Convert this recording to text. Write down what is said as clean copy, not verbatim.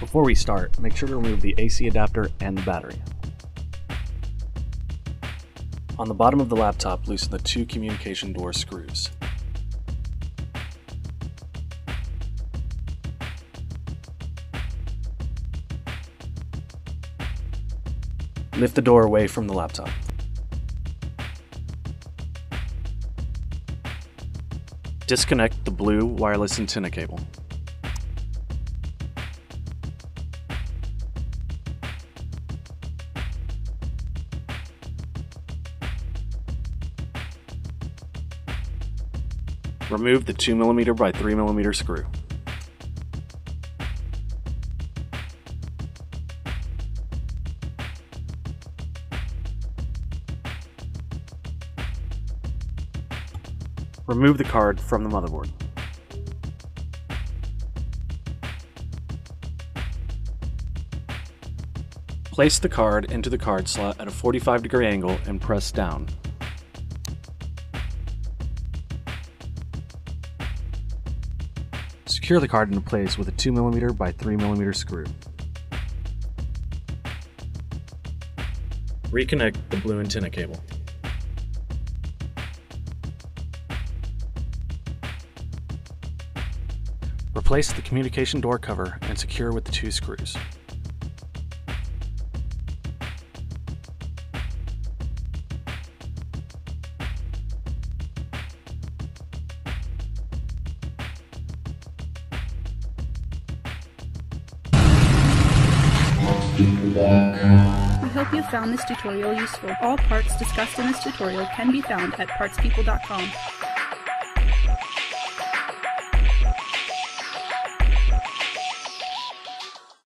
Before we start, make sure to remove the AC adapter and the battery. On the bottom of the laptop, loosen the two communication door screws. Lift the door away from the laptop. Disconnect the blue wireless antenna cable. Remove the 2mm by 3mm screw. Remove the card from the motherboard. Place the card into the card slot at a 45-degree angle and press down. Secure the card into place with a 2mm by 3mm screw. Reconnect the blue antenna cable. Replace the communication door cover and secure with the two screws. We hope you found this tutorial useful. All parts discussed in this tutorial can be found at partspeople.com.